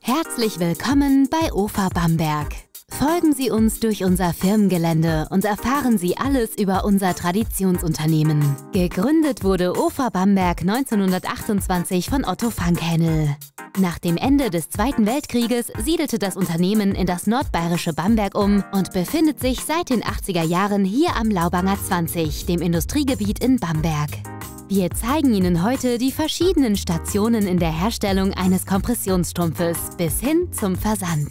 Herzlich willkommen bei Ofa Bamberg. Folgen Sie uns durch unser Firmengelände und erfahren Sie alles über unser Traditionsunternehmen. Gegründet wurde Ofa Bamberg 1928 von Otto Frank-Hänel. Nach dem Ende des Zweiten Weltkrieges siedelte das Unternehmen in das nordbayerische Bamberg um und befindet sich seit den 80er Jahren hier am Laubanger 20, dem Industriegebiet in Bamberg. Wir zeigen Ihnen heute die verschiedenen Stationen in der Herstellung eines Kompressionsstrumpfes bis hin zum Versand.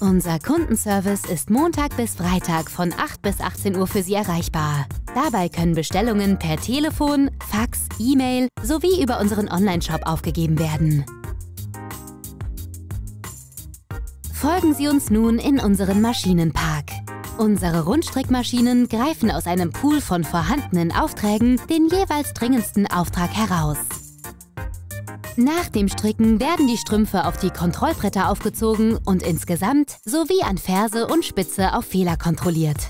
Unser Kundenservice ist Montag bis Freitag von 8 bis 18 Uhr für Sie erreichbar. Dabei können Bestellungen per Telefon, Fax, E-Mail sowie über unseren Onlineshop aufgegeben werden. Folgen Sie uns nun in unseren Maschinenpark. Unsere Rundstrickmaschinen greifen aus einem Pool von vorhandenen Aufträgen den jeweils dringendsten Auftrag heraus. Nach dem Stricken werden die Strümpfe auf die Kontrollbretter aufgezogen und insgesamt sowie an Ferse und Spitze auf Fehler kontrolliert.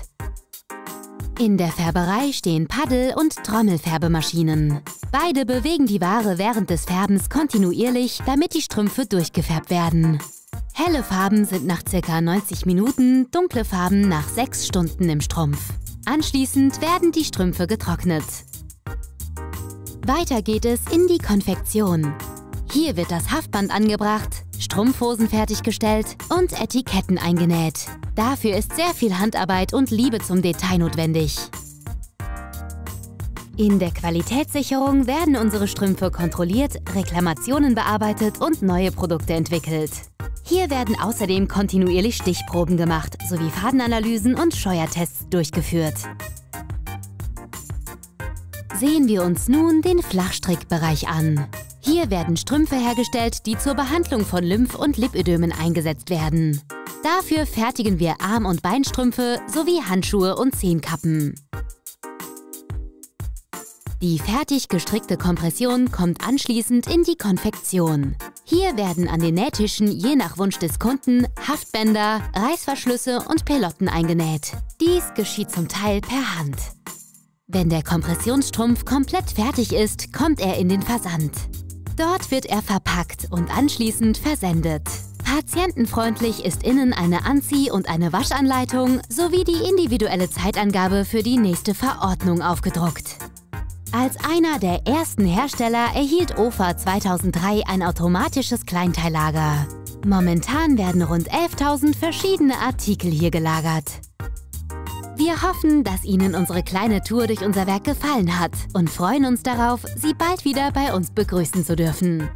In der Färberei stehen Paddel- und Trommelfärbemaschinen. Beide bewegen die Ware während des Färbens kontinuierlich, damit die Strümpfe durchgefärbt werden. Helle Farben sind nach ca. 90 Minuten, dunkle Farben nach 6 Stunden im Strumpf. Anschließend werden die Strümpfe getrocknet. Weiter geht es in die Konfektion. Hier wird das Haftband angebracht, Strumpfhosen fertiggestellt und Etiketten eingenäht. Dafür ist sehr viel Handarbeit und Liebe zum Detail notwendig. In der Qualitätssicherung werden unsere Strümpfe kontrolliert, Reklamationen bearbeitet und neue Produkte entwickelt. Hier werden außerdem kontinuierlich Stichproben gemacht, sowie Fadenanalysen und Scheuertests durchgeführt. Sehen wir uns nun den Flachstrickbereich an. Hier werden Strümpfe hergestellt, die zur Behandlung von Lymph- und Lipödemen eingesetzt werden. Dafür fertigen wir Arm- und Beinstrümpfe sowie Handschuhe und Zehenkappen. Die fertig gestrickte Kompression kommt anschließend in die Konfektion. Hier werden an den Nähtischen je nach Wunsch des Kunden Haftbänder, Reißverschlüsse und Pelotten eingenäht. Dies geschieht zum Teil per Hand. Wenn der Kompressionsstrumpf komplett fertig ist, kommt er in den Versand. Dort wird er verpackt und anschließend versendet. Patientenfreundlich ist innen eine Anzieh- und eine Waschanleitung sowie die individuelle Zeitangabe für die nächste Verordnung aufgedruckt. Als einer der ersten Hersteller erhielt Ofa 2003 ein automatisches Kleinteillager. Momentan werden rund 11.000 verschiedene Artikel hier gelagert. Wir hoffen, dass Ihnen unsere kleine Tour durch unser Werk gefallen hat und freuen uns darauf, Sie bald wieder bei uns begrüßen zu dürfen.